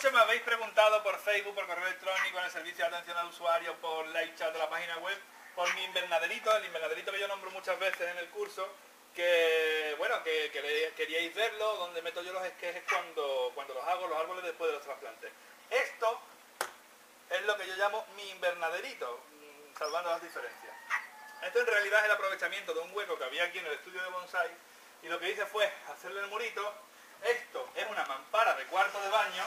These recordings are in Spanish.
Muchos me habéis preguntado por Facebook, por correo electrónico, en el servicio de atención al usuario, por live chat de la página web, por mi invernaderito, el invernaderito que yo nombro muchas veces en el curso, que bueno, que queríais verlo, donde meto yo los esquejes cuando los hago, los árboles después de los trasplantes. Esto es lo que yo llamo mi invernaderito, salvando las diferencias. Esto en realidad es el aprovechamiento de un hueco que había aquí en el estudio de bonsai, y lo que hice fue hacerle el murito. Esto es una mampara de cuarto de baño,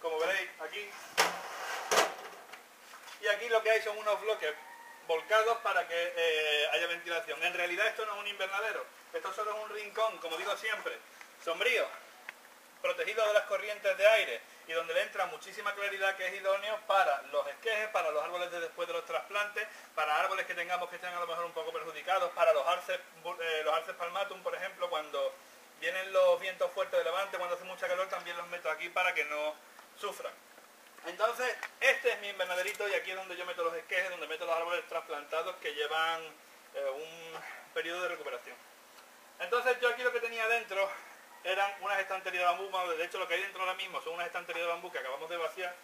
como veréis aquí, y aquí lo que hay son unos bloques volcados para que haya ventilación. En realidad esto no es un invernadero, esto solo es un rincón, como digo siempre, sombrío, protegido de las corrientes de aire y donde le entra muchísima claridad, que es idóneo para los esquejes, para los árboles de después de los trasplantes, para árboles que tengamos que estén a lo mejor un poco perjudicados, para los arces palmatum, por ejemplo, cuando vienen los vientos fuertes de levante, cuando hace mucha calor, también los meto aquí para que no sufran. Entonces, este es mi invernaderito y aquí es donde yo meto los esquejes, donde meto los árboles trasplantados que llevan un periodo de recuperación. Entonces, yo aquí lo que tenía dentro eran unas estanterías de bambú. Bueno, de hecho lo que hay dentro ahora mismo son unas estanterías de bambú que acabamos de vaciar,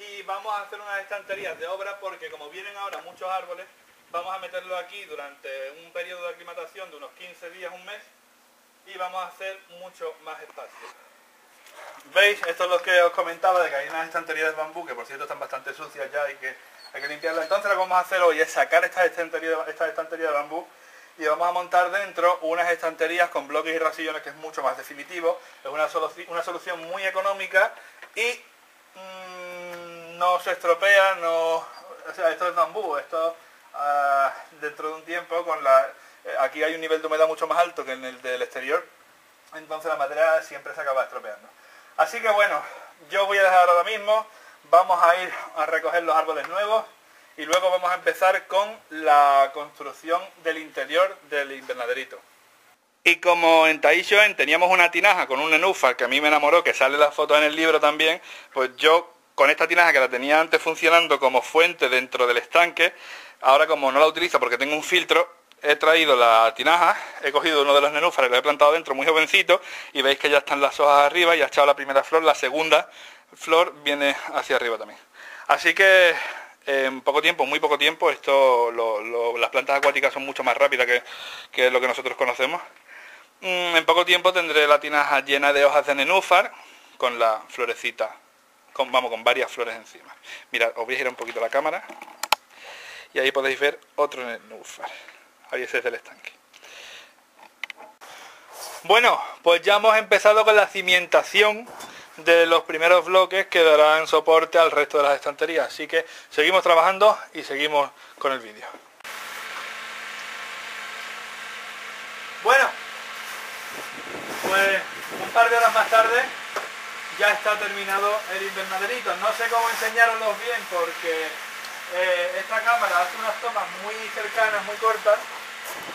y vamos a hacer unas estanterías de obra porque como vienen ahora muchos árboles, vamos a meterlos aquí durante un periodo de aclimatación de unos 15 días, un mes, y vamos a hacer mucho más espacio. ¿Veis? Esto es lo que os comentaba, de que hay unas estanterías de bambú que por cierto están bastante sucias ya, y que hay que limpiarlas. Entonces lo que vamos a hacer hoy es sacar estas estanterías de bambú y vamos a montar dentro unas estanterías con bloques y rasillones, que es mucho más definitivo. Es una solución muy económica y no se estropea, o sea, esto es bambú, esto dentro de un tiempo con la... Aquí hay un nivel de humedad mucho más alto que en el del exterior, entonces la madera siempre se acaba estropeando. Así que bueno, yo voy a dejar ahora mismo, vamos a ir a recoger los árboles nuevos y luego vamos a empezar con la construcción del interior del invernaderito. Y como en Taishoen teníamos una tinaja con un nenúfar que a mí me enamoró, que sale la foto en el libro también, pues yo con esta tinaja que la tenía antes funcionando como fuente dentro del estanque, ahora como no la utilizo porque tengo un filtro, he traído la tinaja, he cogido uno de los nenúfares, lo he plantado dentro muy jovencito, y veis que ya están las hojas arriba y ha echado la primera flor, la segunda flor viene hacia arriba también. Así que en poco tiempo, muy poco tiempo, esto, las plantas acuáticas son mucho más rápidas que lo que nosotros conocemos. En poco tiempo tendré la tinaja llena de hojas de nenúfar con la florecita, con varias flores encima. Mirad, os voy a girar un poquito la cámara y ahí podéis ver otro nenúfar. Ahí ese es el estanque. Bueno, pues ya hemos empezado con la cimentación de los primeros bloques que darán soporte al resto de las estanterías. Así que seguimos trabajando y seguimos con el vídeo. Bueno, pues un par de horas más tarde ya está terminado el invernaderito. No sé cómo enseñároslos bien porque esta cámara hace unas tomas muy cercanas, muy cortas.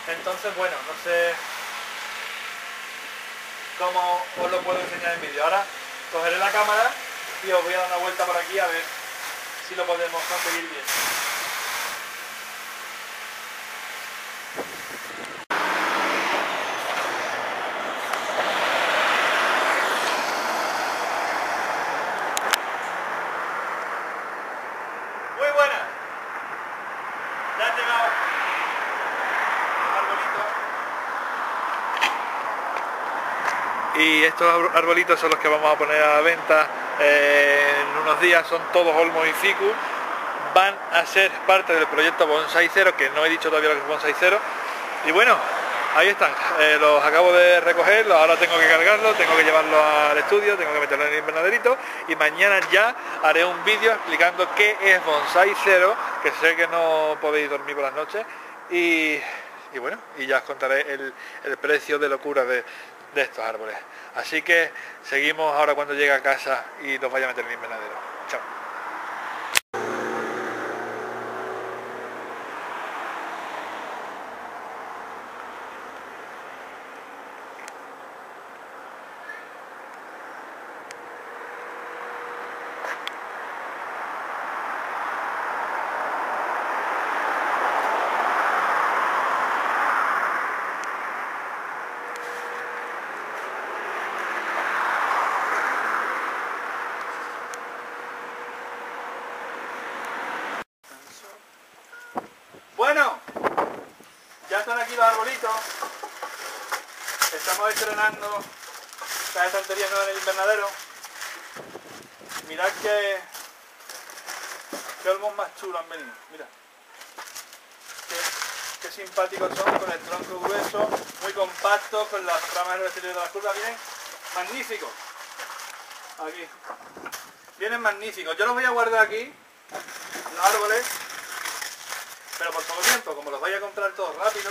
Entonces, bueno, no sé cómo os lo puedo enseñar en vídeo. Ahora cogeré la cámara y os voy a dar una vuelta por aquí a ver si lo podemos conseguir bien. Muy buena. Ya he llegado y estos arbolitos son los que vamos a poner a la venta en unos días, son todos olmos y ficus, van a ser parte del proyecto Bonsái Cero, que no he dicho todavía lo que es Bonsái Cero, y bueno, ahí están, los acabo de recoger, ahora tengo que cargarlos, tengo que llevarlos al estudio, tengo que meterlos en el invernaderito, y mañana ya haré un vídeo explicando qué es Bonsái Cero, que sé que no podéis dormir por las noches, y bueno, y ya os contaré el precio de locura de estos árboles. Así que seguimos ahora cuando llegue a casa y los vaya a meter en el invernadero. Chao. listo. Estamos estrenando las estanterías nuevas en el invernadero. Mirad qué olmos más chulos han venido. Mirad qué simpáticos son, con el tronco grueso, muy compacto, con las ramas en el exterior de las curvas. Vienen magníficos. Aquí. Vienen magníficos. Yo los voy a guardar aquí, los árboles, pero por poco tiempo, como los vaya a comprar todos rápido,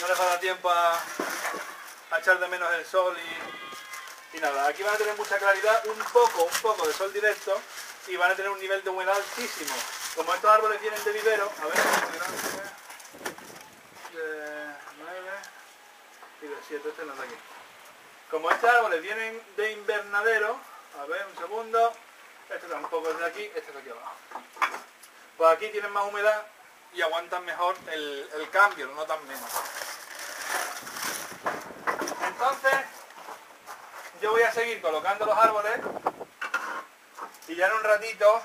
no les va a dar tiempo a echar de menos el sol y nada. Aquí van a tener mucha claridad, un poco de sol directo, y van a tener un nivel de humedad altísimo. Como estos árboles vienen de vivero, a ver, de 9 y de 7, este no está aquí. Como estos árboles vienen de invernadero, a ver, un segundo, este tampoco es de aquí, este es de aquí abajo. Pues aquí tienen más humedad y aguantan mejor el cambio, no tan menos. Entonces, yo voy a seguir colocando los árboles y ya en un ratito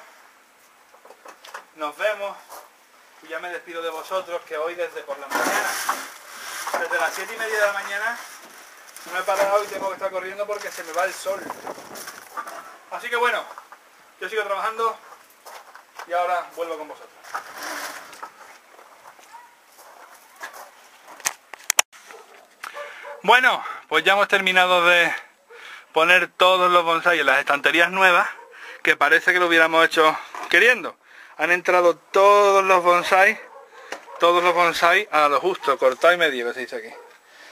nos vemos y ya me despido de vosotros, que hoy desde por la mañana, desde las 7:30 de la mañana, no he parado y tengo que estar corriendo porque se me va el sol. Así que bueno, yo sigo trabajando y ahora vuelvo con vosotros. Bueno, pues ya hemos terminado de poner todos los bonsai en las estanterías nuevas, que parece que lo hubiéramos hecho queriendo. Han entrado todos los bonsai a lo justo, cortado y medio, que se dice aquí.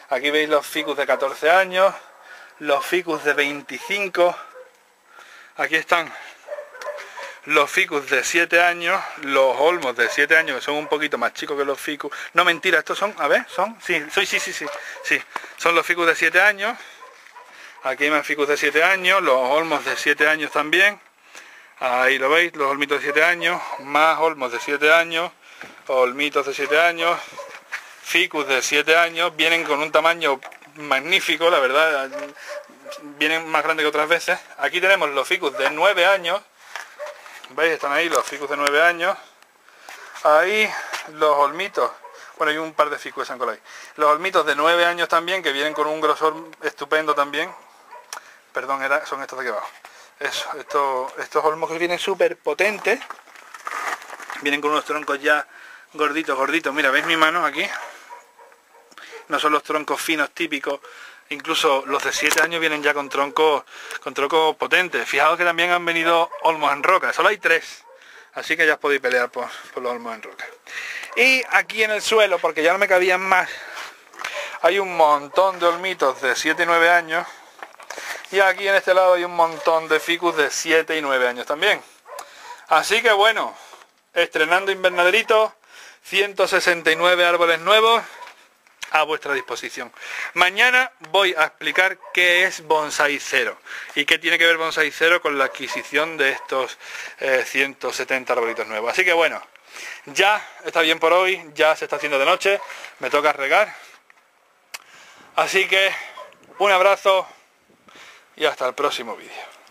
Aquí veis los ficus de 14 años, los ficus de 25, aquí están los ficus de 7 años, los olmos de 7 años, que son un poquito más chicos que los ficus. No, mentira, estos son, a ver, son, sí, son los ficus de 7 años. Aquí hay más ficus de 7 años, los olmos de 7 años también. Ahí lo veis, los olmitos de 7 años, más olmos de 7 años, olmitos de 7 años, ficus de 7 años. Vienen con un tamaño magnífico, la verdad, vienen más grandes que otras veces. Aquí tenemos los ficus de 9 años. ¿Veis? Están ahí los ficus de 9 años. Ahí los olmitos. Bueno, hay un par de ficus de San Colai. Los olmitos de 9 años también, que vienen con un grosor estupendo también. Perdón, son estos de aquí abajo. Eso, estos olmos que vienen súper potentes. Vienen con unos troncos ya gorditos. Mira, ¿veis mi mano aquí? No son los troncos finos típicos. Incluso los de 7 años vienen ya con troncos potentes. Fijaos que también han venido olmos en roca. Solo hay 3. Así que ya os podéis pelear por los olmos en roca. Y aquí en el suelo, porque ya no me cabían más, hay un montón de olmitos de 7 y 9 años. Y aquí en este lado hay un montón de ficus de 7 y 9 años también. Así que bueno, estrenando invernaderito, 169 árboles nuevos a vuestra disposición. Mañana voy a explicar qué es Bonsái Cero y qué tiene que ver Bonsái Cero con la adquisición de estos 170 arbolitos nuevos. Así que bueno, ya está bien por hoy, ya se está haciendo de noche, me toca regar. Así que un abrazo y hasta el próximo vídeo.